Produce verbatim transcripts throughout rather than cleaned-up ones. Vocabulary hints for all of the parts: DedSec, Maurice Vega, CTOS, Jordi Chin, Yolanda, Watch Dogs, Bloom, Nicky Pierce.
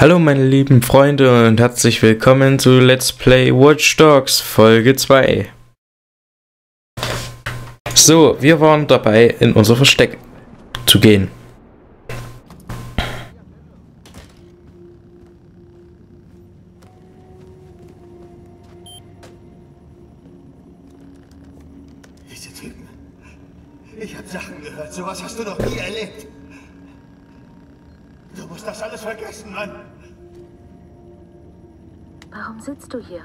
Hallo meine lieben Freunde und herzlich willkommen zu Let's Play Watch Dogs Folge zwei. So, wir waren dabei, in unser Versteck zu gehen. Diese Typen. Ich hab Sachen gehört, sowas hast du noch nie erlebt. Du musst das alles vergessen, Mann. Warum sitzt du hier?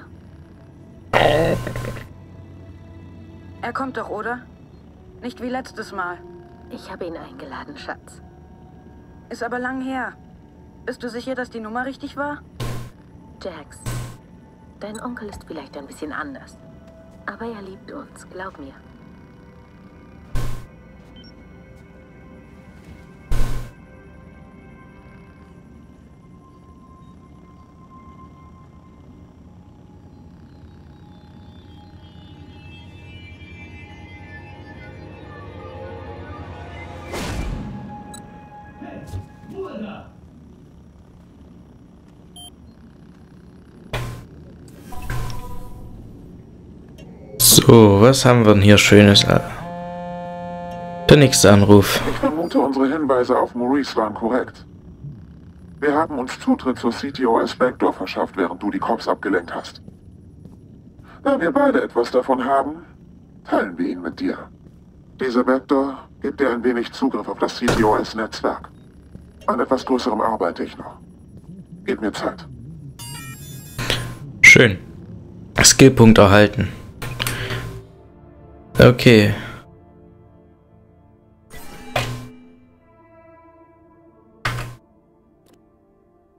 Er kommt doch, oder? Nicht wie letztes Mal. Ich habe ihn eingeladen, Schatz. Ist aber lang her. Bist du sicher, dass die Nummer richtig war? Jax, dein Onkel ist vielleicht ein bisschen anders. Aber er liebt uns, glaub mir. So, was haben wir denn hier Schönes? Der nächste Anruf. Ich vermute, unsere Hinweise auf Maurice waren korrekt. Wir haben uns Zutritt zur C T O S Backdoor verschafft, während du die Cops abgelenkt hast. Da wir beide etwas davon haben, teilen wir ihn mit dir. Diese Backdoor gibt dir ein wenig Zugriff auf das C T O S-Netzwerk. An etwas Größerem arbeite ich noch. Gib mir Zeit. Schön. Skillpunkt erhalten. Okay.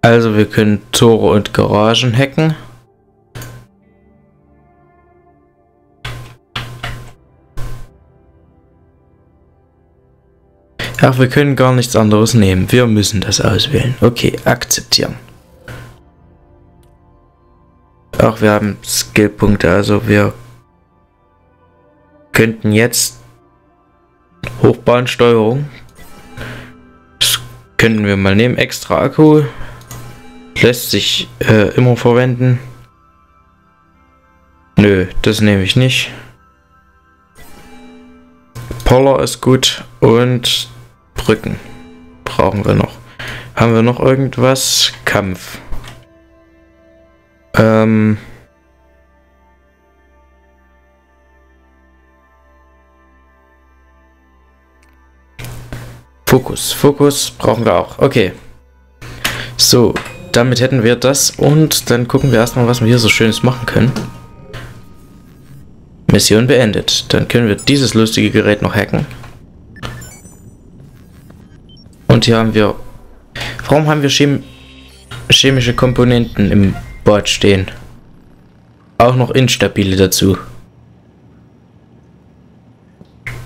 Also wir können Tore und Garagen hacken. Ach, wir können gar nichts anderes nehmen. Wir müssen das auswählen. Okay, akzeptieren. Ach, wir haben Skillpunkte, also wir könnten jetzt Hochbahnsteuerung, das könnten wir mal nehmen, extra Akku, lässt sich äh, immer verwenden. Nö, das nehme ich nicht. Poller ist gut und Brücken brauchen wir noch. Haben wir noch irgendwas? Kampf. Ähm... Fokus, Fokus brauchen wir auch. Okay. So, damit hätten wir das und dann gucken wir erstmal, was wir hier so Schönes machen können. Mission beendet. Dann können wir dieses lustige Gerät noch hacken. Und hier haben wir... Warum haben wir Chem chemische Komponenten im Board stehen? Auch noch instabile dazu.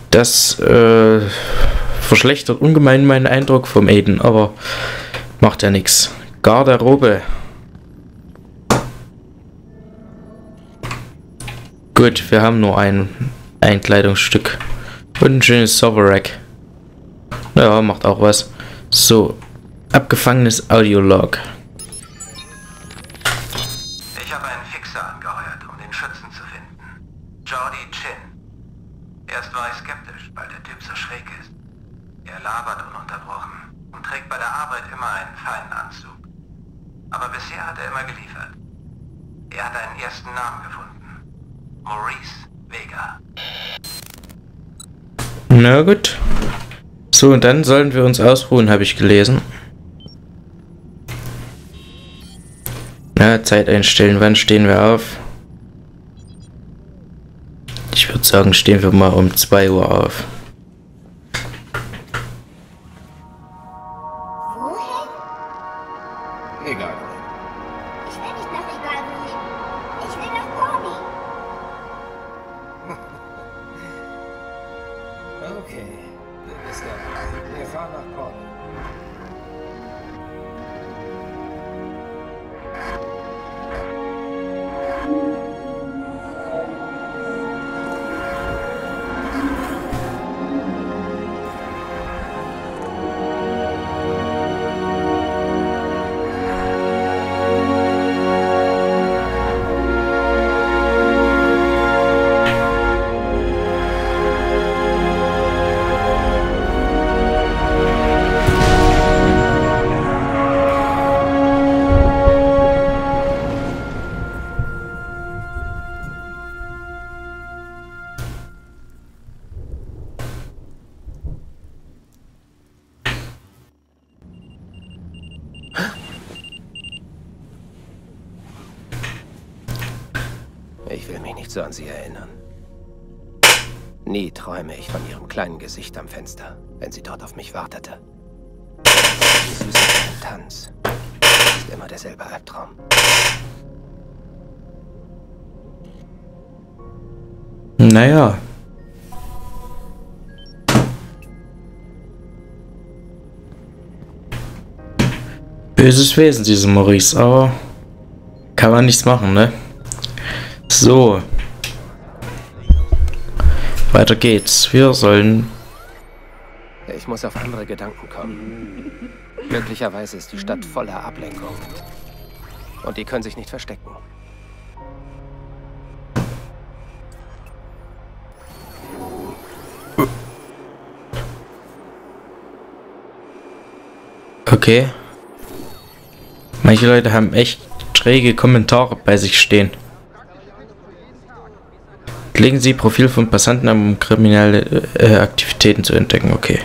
Das, äh... verschlechtert ungemein meinen Eindruck vom Aiden, aber macht ja nichts. Garderobe. Gut, wir haben nur ein, ein Kleidungsstück. Und ein schönes Server-Rack. Ja, macht auch was. So, abgefangenes Audiolog. Ich habe einen Fixer angeheuert, um den Schützen zu finden. Jordi Chin. Erst war ich skeptisch, weil der Typ so schräg ist. Er labert ununterbrochen und trägt bei der Arbeit immer einen feinen Anzug. Aber bisher hat er immer geliefert. Er hat einen ersten Namen gefunden. Maurice Vega. Na gut. So, und dann sollen wir uns ausruhen, habe ich gelesen. Na, Zeit einstellen. Wann stehen wir auf? Ich würde sagen, stehen wir mal um zwei Uhr auf. Ich will mich nicht so an sie erinnern. Nie träume ich von ihrem kleinen Gesicht am Fenster, wenn sie dort auf mich wartete. Die süße Tanz ist immer derselbe Albtraum. Naja. Böses Wesen, diese Maurice, aber kann man nichts machen, ne? So. Weiter geht's. Wir sollen... Ich muss auf andere Gedanken kommen. Möglicherweise ist die Stadt voller Ablenkung. Und die können sich nicht verstecken. Okay. Manche Leute haben echt schräge Kommentare bei sich stehen. Legen Sie Profil von Passanten an, um kriminelle äh, Aktivitäten zu entdecken. Okay.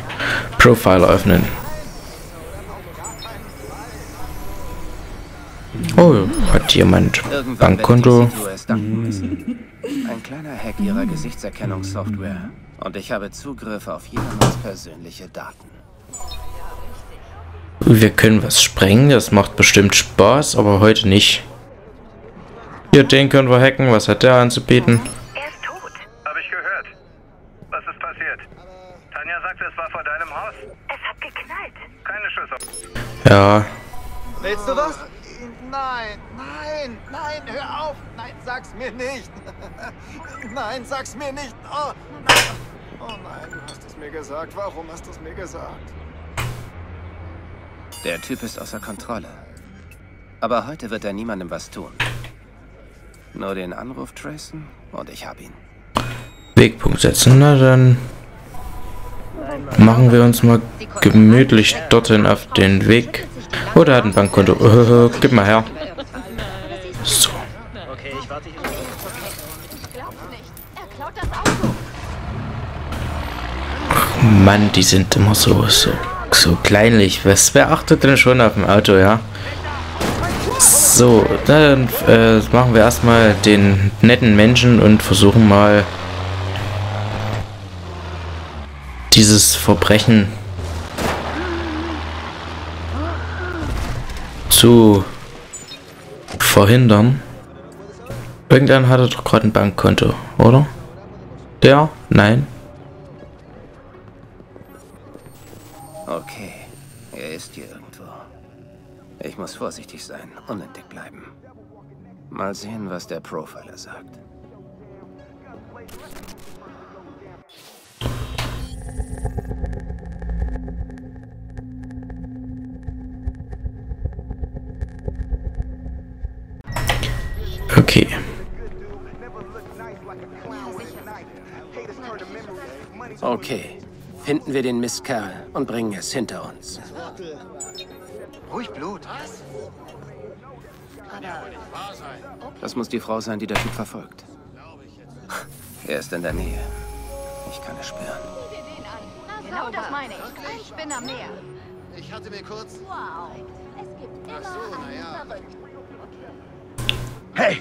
Profiler öffnen. Oh, hat jemand Bankkonto? Ein kleiner Hack ihrer Gesichtserkennungssoftware. Und ich habe Zugriff auf jedermanns persönliche Daten. Wir können was sprengen, das macht bestimmt Spaß, aber heute nicht. Hier, den können wir hacken, was hat der anzubieten? Ja. Willst du was? Nein, nein, nein, hör auf! Nein, sag's mir nicht! Nein, sag's mir nicht! Oh, nein. Oh nein, du hast es mir gesagt. Warum hast du es mir gesagt? Der Typ ist außer Kontrolle. Aber heute wird er niemandem was tun. Nur den Anruf tracen und ich hab ihn. Wegpunkt setzen, na dann... Machen wir uns mal gemütlich dorthin auf den Weg. Oh, da hat ein Bankkonto. Oh, gib mal her. So. Ach Mann, die sind immer so, so, so kleinlich. Was, wer achtet denn schon auf dem Auto, ja? So, dann äh, machen wir erstmal den netten Menschen und versuchen mal... dieses Verbrechen zu verhindern. Irgendeiner hatte doch gerade ein Bankkonto, oder? Der? Nein. Okay, er ist hier irgendwo. Ich muss vorsichtig sein, unentdeckt bleiben. Mal sehen, was der Profiler sagt. Okay. Okay. Finden wir den Mistkerl und bringen es hinter uns. Ruhig Blut. Das muss die Frau sein, die der Typ verfolgt. Er ist in der Nähe. Ich kann es spüren. Genau das meine ich. Ich bin am Meer. Ich hatte mir kurz... Wow. Es gibt immer so, naja. Hey,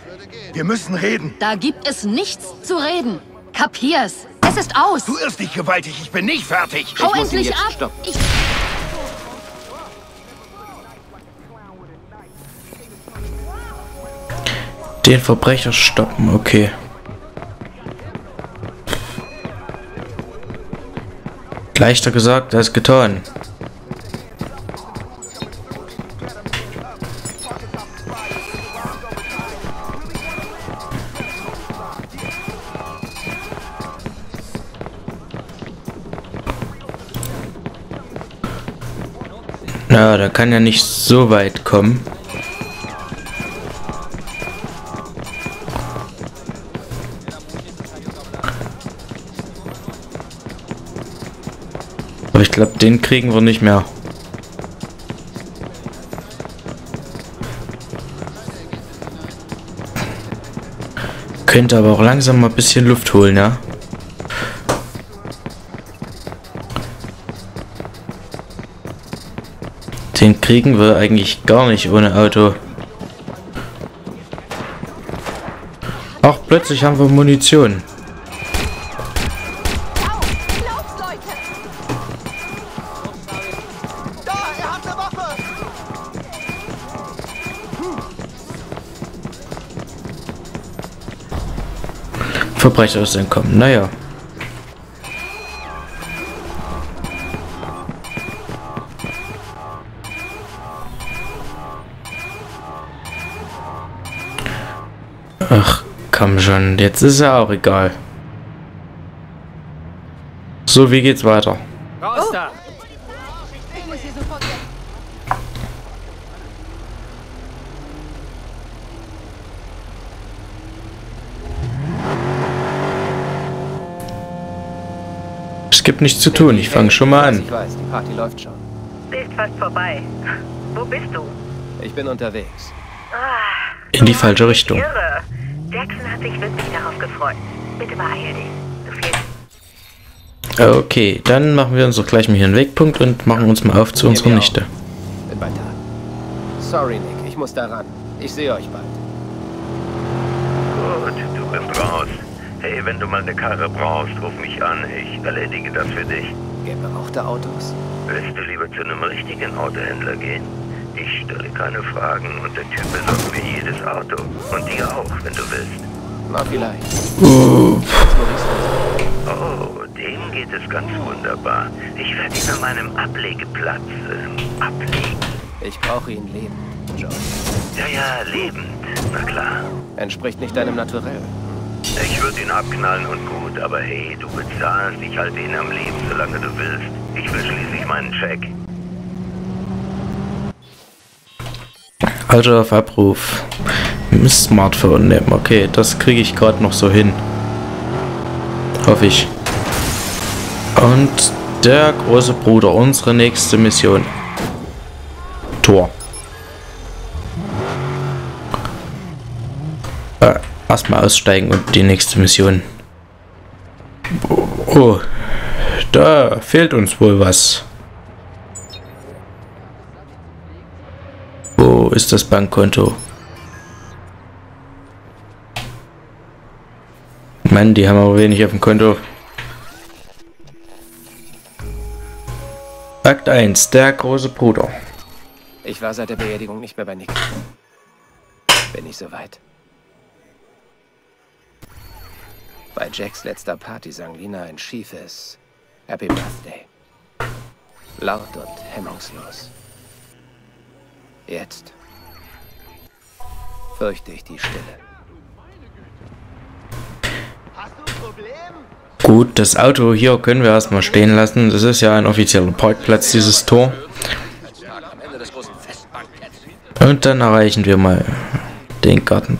wir müssen reden. Da gibt es nichts zu reden. Kapier's. Es ist aus. Du irrst dich gewaltig. Ich bin nicht fertig. Hau endlich ab. Stopp. Ich... Den Verbrecher stoppen. Okay. Leichter gesagt als getan. Na, da kann ja nicht so weit kommen. Aber ich glaube, den kriegen wir nicht mehr. Könnte aber auch langsam mal ein bisschen Luft holen, ja? Den kriegen wir eigentlich gar nicht ohne Auto. Ach, plötzlich haben wir Munition. Verbrecher ist entkommen. Naja. Ach, komm schon. Jetzt ist ja auch egal. So, wie geht's weiter? Raus da! Gibt nichts zu tun, ich fange schon mal an. Ich weiß, die Party läuft schon. Sie ist fast vorbei. Wo bist du? Ich bin unterwegs. Ah, in die falsche Richtung. Irre. Jackson hat sich wirklich darauf gefreut. Bitte beeil dich. Du fehlst. Okay, dann machen wir uns doch gleich mal hier einen Wegpunkt und machen uns mal auf zu unserer Nichte. Bin bald da. Sorry, Nick, ich muss da ran. Ich sehe euch bald. Gut, du bist raus. Hey, wenn du mal eine Karre brauchst, ruf mich an. Ich erledige das für dich. Gäbe auch da Autos? Willst du lieber zu einem richtigen Autohändler gehen? Ich stelle keine Fragen und der Typ besorgt mir jedes Auto. Und dir auch, wenn du willst. Na, vielleicht. Oh, oh dem geht es ganz wunderbar. Ich werde ihn an meinem Ablegeplatz ähm, ablegen. Ich brauche ihn lebend, John. Ja, ja, lebend. Na klar. Entspricht nicht deinem Naturell. Ich würde ihn abknallen und gut, aber hey, du bezahlst, ich halte ihn am Leben, solange du willst. Ich will schließlich meinen Check. Also auf Abruf. Smartphone nehmen, okay, das kriege ich gerade noch so hin. Hoffe ich. Und der große Bruder, unsere nächste Mission. Tor. Äh. Erstmal aussteigen und die nächste Mission. Oh, oh, da fehlt uns wohl was. Wo ist das Bankkonto? Mann, die haben aber wenig auf dem Konto. Akt eins, der große Bruder. Ich war seit der Beerdigung nicht mehr bei Nick. Bin ich soweit? Bei Jacks letzter Party sang Lina ein schiefes Happy Birthday. Laut und hemmungslos. Jetzt fürchte ich die Stille. Hast du ein Problem? Gut, das Auto hier können wir erstmal stehen lassen. Das ist ja ein offizieller Parkplatz, dieses Tor. Und dann erreichen wir mal den Garten.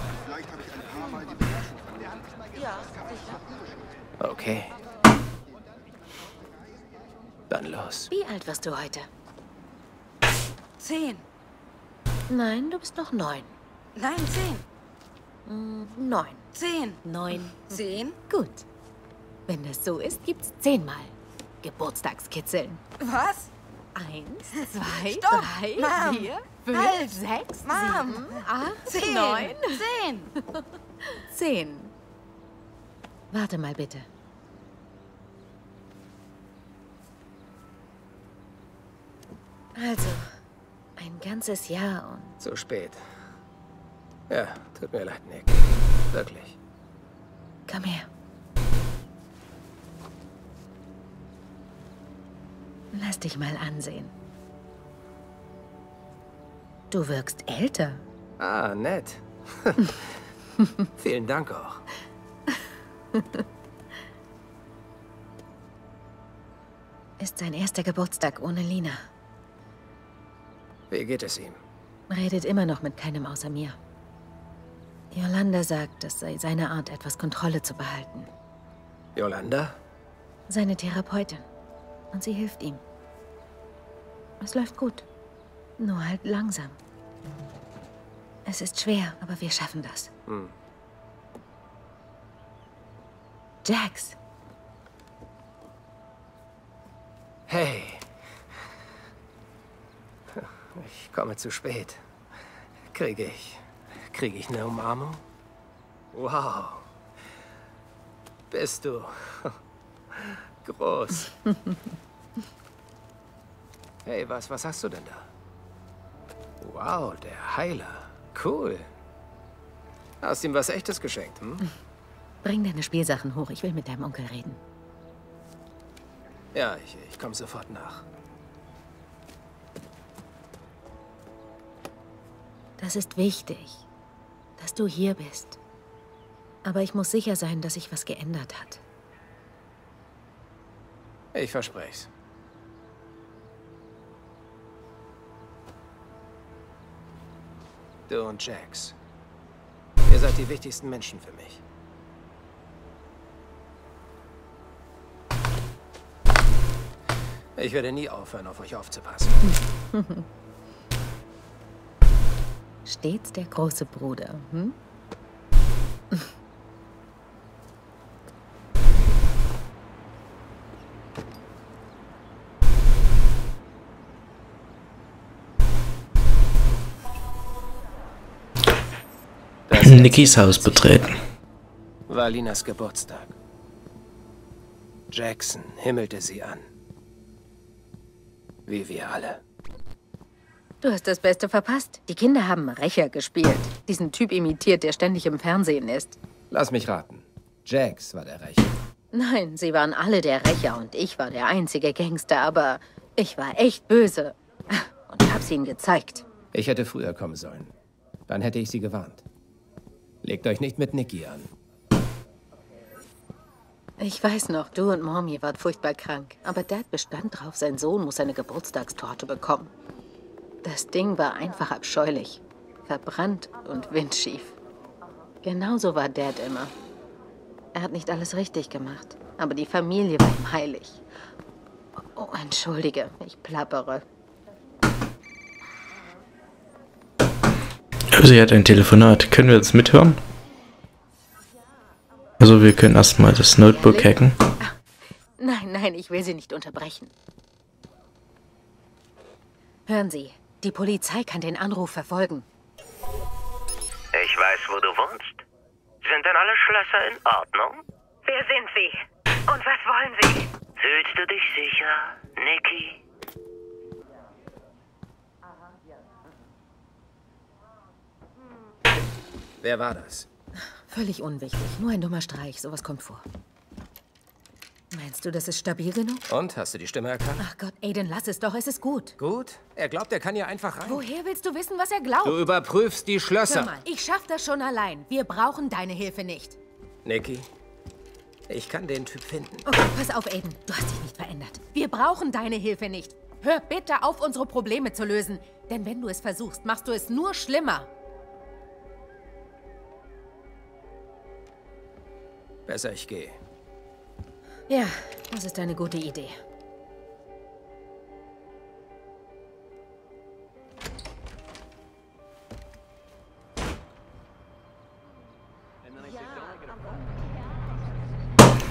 Okay. Dann los. Wie alt wirst du heute? Zehn. Nein, du bist noch neun. Nein, zehn. Neun. Zehn. Neun. Zehn. Gut. Wenn das so ist, gibt's zehnmal Geburtstagskitzeln. Was? Eins, zwei, Stopp. drei, Mom. vier, fünf, halt. sechs, Mom. sieben, acht, zehn. neun. Zehn. Zehn. Warte mal bitte. Also, ein ganzes Jahr und... Zu spät. Ja, tut mir leid, Nick. Wirklich. Komm her. Lass dich mal ansehen. Du wirkst älter. Ah, nett. Vielen Dank auch. Ist sein erster Geburtstag ohne Lina. Wie geht es ihm? Redet immer noch mit keinem außer mir. Yolanda sagt, es sei seine Art, etwas Kontrolle zu behalten. Yolanda? Seine Therapeutin. Und sie hilft ihm. Es läuft gut. Nur halt langsam. Es ist schwer, aber wir schaffen das. Hm. Jax. Hey. Ich komme zu spät. Kriege ich... Kriege ich eine Umarmung? Wow. Bist du groß. Hey, was, was hast du denn da? Wow, der Heiler. Cool. Hast ihm was Echtes geschenkt, hm? Bring deine Spielsachen hoch. Ich will mit deinem Onkel reden. Ja, ich, ich komme sofort nach. Das ist wichtig, dass du hier bist. Aber ich muss sicher sein, dass sich was geändert hat. Ich verspreche es. Du und Jax. Ihr seid die wichtigsten Menschen für mich. Ich werde nie aufhören, auf euch aufzupassen. Stets der große Bruder, hm? Nickys Haus betreten. War Linas Geburtstag. Jackson himmelte sie an. Wie wir alle. Du hast das Beste verpasst. Die Kinder haben Rächer gespielt. Diesen Typ imitiert, der ständig im Fernsehen ist. Lass mich raten. Jax war der Rächer. Nein, sie waren alle der Rächer und ich war der einzige Gangster, aber ich war echt böse. Und hab's ihnen gezeigt. Ich hätte früher kommen sollen. Dann hätte ich sie gewarnt. Legt euch nicht mit Nicky an. Ich weiß noch, du und Mommy wart furchtbar krank. Aber Dad bestand drauf, sein Sohn muss eine Geburtstagstorte bekommen. Das Ding war einfach abscheulich. Verbrannt und windschief. Genauso war Dad immer. Er hat nicht alles richtig gemacht. Aber die Familie war ihm heilig. Oh, entschuldige, ich plappere. Sie hat ein Telefonat. Können wir das mithören? Also wir können erstmal das Notebook hacken. Nein, nein, ich will Sie nicht unterbrechen. Hören Sie, die Polizei kann den Anruf verfolgen. Ich weiß, wo du wohnst. Sind denn alle Schlösser in Ordnung? Wer sind Sie? Und was wollen Sie? Fühlst du dich sicher, Nicky? Wer war das? Völlig unwichtig. Nur ein dummer Streich. Sowas kommt vor. Meinst du, das ist stabil genug? Und? Hast du die Stimme erkannt? Ach Gott, Aiden, lass es doch. Es ist gut. Gut? Er glaubt, er kann hier einfach rein. Woher willst du wissen, was er glaubt? Du überprüfst die Schlösser. Hör mal, ich schaff das schon allein. Wir brauchen deine Hilfe nicht. Nicky, ich kann den Typ finden. Okay, pass auf, Aiden. Du hast dich nicht verändert. Wir brauchen deine Hilfe nicht. Hör bitte auf, unsere Probleme zu lösen. Denn wenn du es versuchst, machst du es nur schlimmer. Besser, ich gehe. Ja, das ist eine gute Idee.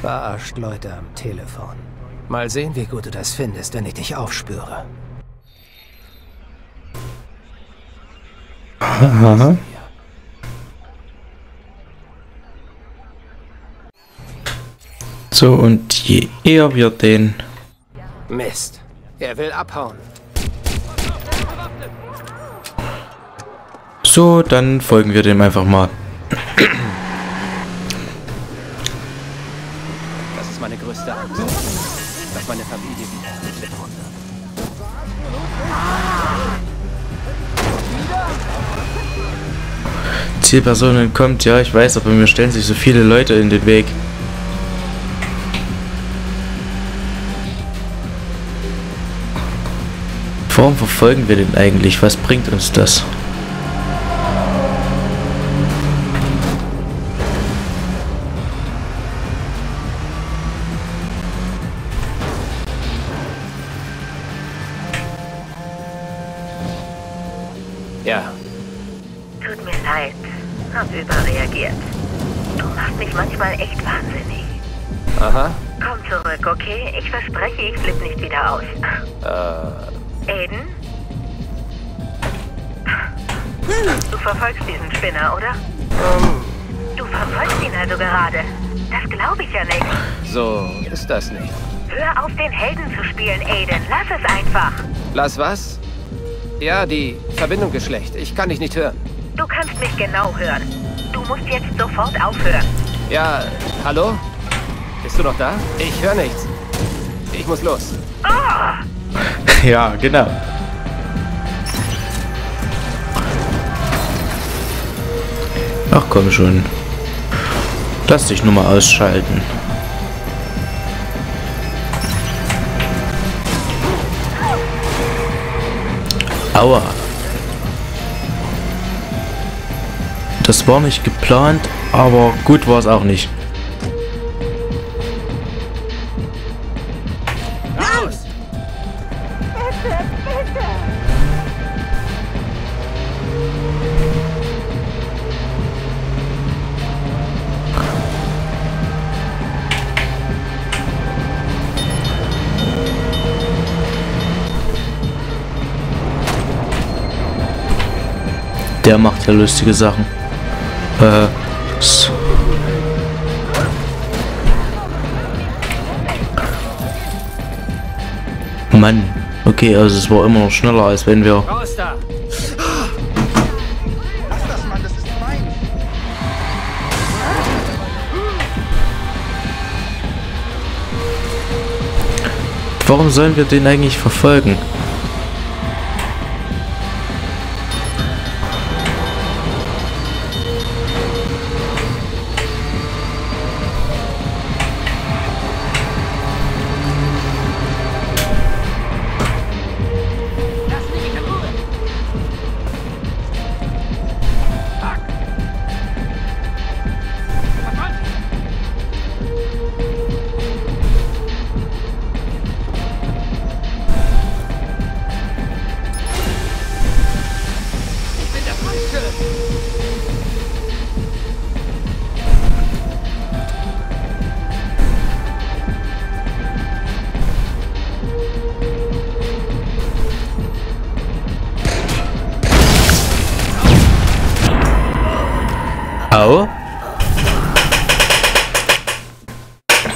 Verarscht Leute am Telefon. Mal sehen, wie gut du das findest, wenn ich dich aufspüre. Aha. So, und je eher wir den... Mist, er will abhauen. So, dann folgen wir dem einfach mal. Das ist meine größte Angst, dass meine Familie wieder mit runter. Zielperson entkommt, ja, ich weiß, aber mir stellen sich so viele Leute in den Weg. Warum verfolgen wir den eigentlich? Was bringt uns das? Ja. Tut mir leid, hab überreagiert. Du machst mich manchmal echt wahnsinnig. Aha. Komm zurück, okay? Ich verspreche, ich flippe nicht wieder aus. Äh... Aiden? Du verfolgst diesen Spinner, oder? Um. Du verfolgst ihn also gerade. Das glaube ich ja nicht. So ist das nicht. Hör auf, den Helden zu spielen, Aiden. Lass es einfach. Lass was? Ja, die Verbindung ist schlecht. Ich kann dich nicht hören. Du kannst mich genau hören. Du musst jetzt sofort aufhören. Ja, hallo? Bist du noch da? Ich höre nichts. Ich muss los. Oh! Ja, genau. Ach komm schon. Lass dich nur mal ausschalten. Aua. Das war nicht geplant, aber gut war es auch nicht. Raus! Bitte, bitte! Der macht ja lustige Sachen. Äh, so. Mann, okay, also es war immer noch schneller, als wenn wir... Lass das, Mann, das ist mein. Warum sollen wir den eigentlich verfolgen?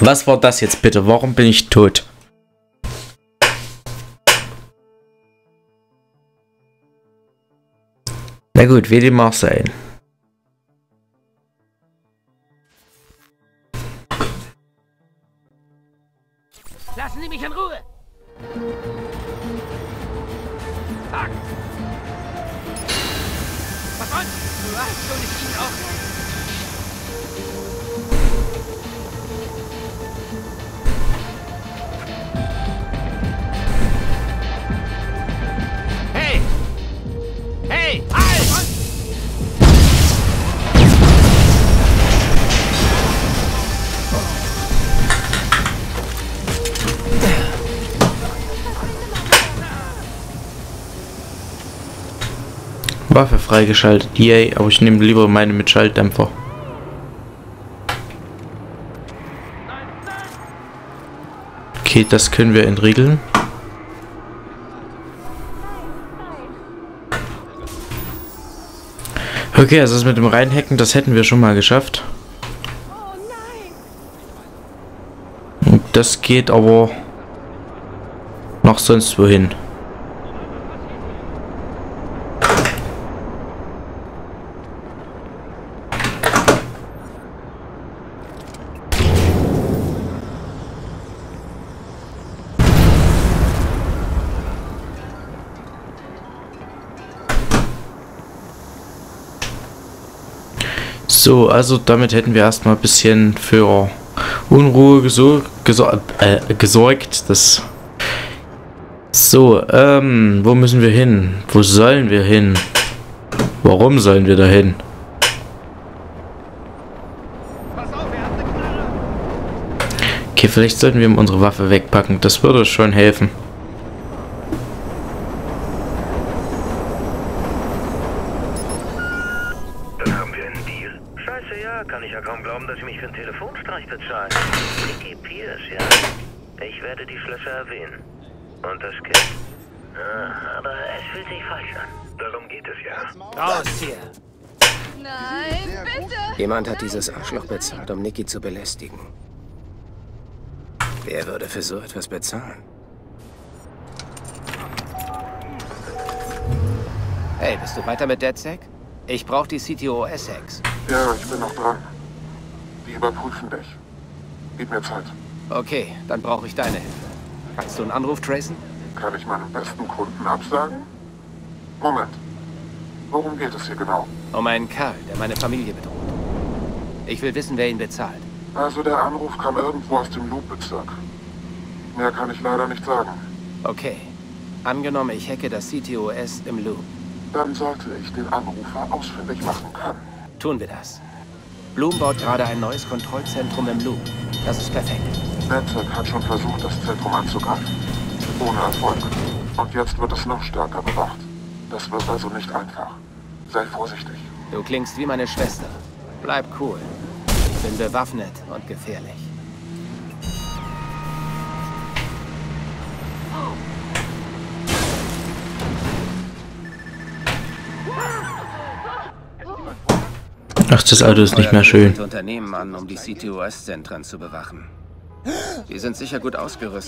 Was war das jetzt bitte? Warum bin ich tot? Na gut, wie dem mag sein. Lassen Sie mich in Ruhe! Fuck! Was soll's? Du hast schon nicht ihn auch... Hey! Halt! Waffe freigeschaltet. Yay, aber ich nehme lieber meine mit Schalldämpfer. Okay, das können wir entriegeln. Okay, also das mit dem Reinhacken, das hätten wir schon mal geschafft. Und das geht aber noch sonst wohin. So, also damit hätten wir erstmal ein bisschen für Unruhe gesor gesor äh, gesorgt. Das so, ähm, wo müssen wir hin? Wo sollen wir hin? Warum sollen wir da hin? Okay, vielleicht sollten wir unsere Waffe wegpacken. Das würde schon helfen. Kann ich ja kaum glauben, dass Sie mich für einen Telefonstreich bezahlen. Nicky Pierce, ja. Ich werde die Schlösser erwähnen. Und das Kind. Ah, aber es fühlt sich falsch an. Darum geht es ja. Raus hier! Nein, bitte! Jemand hat dieses Arschloch bezahlt, um Nicky zu belästigen. Wer würde für so etwas bezahlen? Hey, bist du weiter mit DedSec? Ich brauche die C T O S-Hacks. Ja, ich bin noch dran. Die überprüfen dich. Gib mir Zeit. Okay, dann brauche ich deine Hilfe. Kannst du einen Anruf tracen? Kann ich meinen besten Kunden absagen? Moment. Worum geht es hier genau? Um einen Kerl, der meine Familie bedroht. Ich will wissen, wer ihn bezahlt. Also der Anruf kam irgendwo aus dem Loop-Bezirk. Mehr kann ich leider nicht sagen. Okay. Angenommen, ich hacke das C T O S im Loop. Dann sollte ich den Anrufer ausfindig machen können. Tun wir das. Bloom baut gerade ein neues Kontrollzentrum im Loop. Das ist perfekt. DedSec hat schon versucht, das Zentrum anzugreifen. Ohne Erfolg. Und jetzt wird es noch stärker bewacht. Das wird also nicht einfach. Sei vorsichtig. Du klingst wie meine Schwester. Bleib cool. Ich bin bewaffnet und gefährlich. Ach, das Auto ist nicht mehr schön. Unternehmen an, um die C T O S-Zentren zu bewachen. Die sind sicher gut ausgerüstet.